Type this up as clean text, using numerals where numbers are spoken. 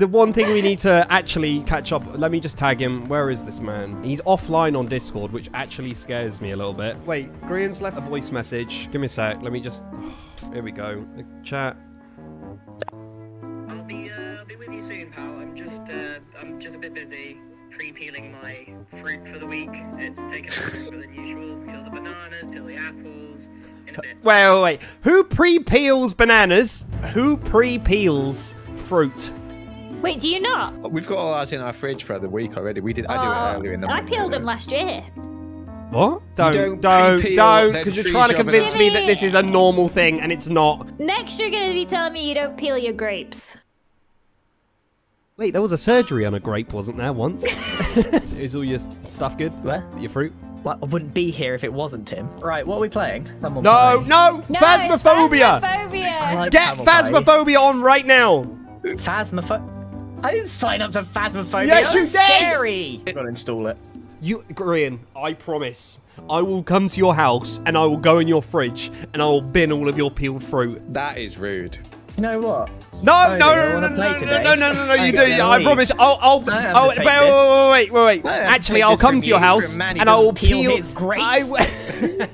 the one thing we need to actually catch up. Let me just tag him. Where is this man? He's offline on Discord, which actually scares me a little bit. Wait, Grian's left a voice message. Give me a sec. Let me just... Oh, here we go. Chat. I'll be with you soon, pal. I'm just a bit busy pre-peeling my fruit for the week. It's taken longer than usual. Peel the bananas, peel the apples. In a bit. Wait. Who pre-peels bananas? Who pre-peels fruit? Wait, do you not? We've got all ours in our fridge for the week already. I do it earlier in the morning. I peeled them last year. What? Don't, because you're trying to convince me that this is a normal thing and it's not. Next you're going to be telling me you don't peel your grapes. Wait, there was a surgery on a grape, wasn't there, once? Is all your stuff good? Where? Your fruit? Well, I wouldn't be here if it wasn't, Tim. Right, what are we playing? No! Phasmophobia! Phasmophobia. Like get Phasmophobia on right now! Phasmophobia? I didn't sign up to Phasmophobia! Yes, you did! Scary! I've got to install it. You, Grian, I promise. I will come to your house, and I will go in your fridge, and I will bin all of your peeled fruit. That is rude. You know what? No, you do. I promise. Wait. Actually, I'll come to your house and I will peel his grapes.